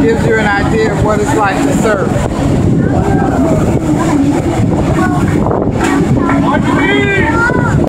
gives you an idea of what it's like to serve.